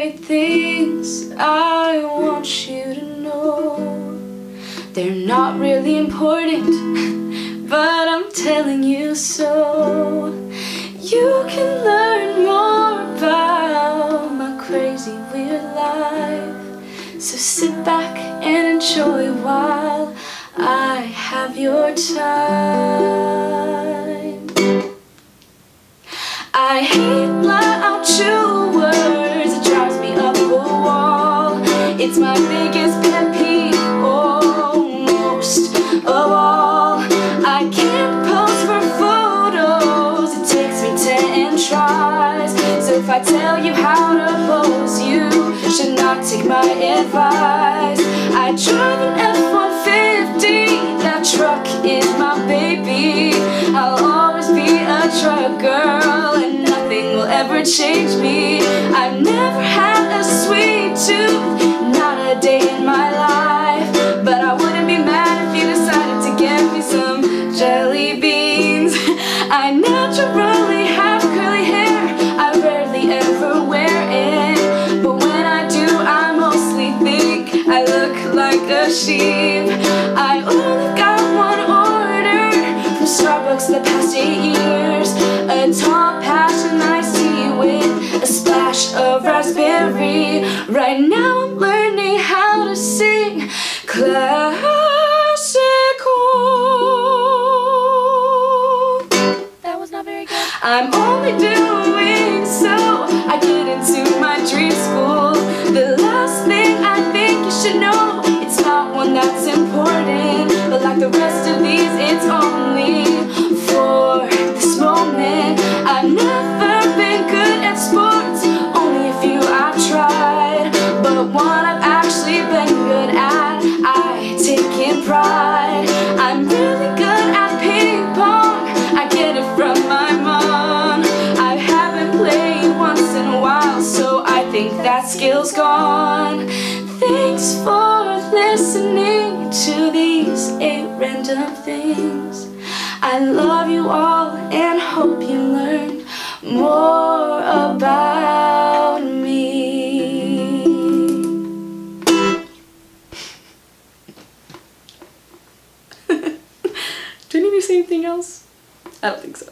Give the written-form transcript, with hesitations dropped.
great things I want you to know. They're not really important, but I'm telling you so. You can learn more about my crazy weird life, so sit back and enjoy while I have your time. I hate flat out true words, it drives me up a wall. It's my biggest pet peeve, almost of all. I can't pose for photos, it takes me 10 tries. So if I tell you how to pose, you should not take my advice. I drive an F-150, that truck is my baby. I'll always be a truck girl, and nothing will ever change me. I've never had a sweet tooth, not a day in my life, but I wouldn't be mad if you decided to get me some jelly beans. I naturally have curly hair, I rarely ever wear it, but when I do I mostly think I look like a sheep. I only got one order from Starbucks the past 8 years, a tall passion iced tea with a splash of raspberry. Right now I'm learning how to sing classical. That was not very good. I'm only doing so I get into my dream school. The last thing I think you should know, it's not one that's important, but like the rest of these, it's only for this moment. I've never been good at sports, only a few I've tried, but one I've actually been good at, I take in pride. I'm really good at ping pong, I get it from my mom. I haven't played once in a while, so I think that skill's gone. Thanks for listening to these 8 random things. I love you all and hope you learn more about me. Do I need to say anything else? I don't think so.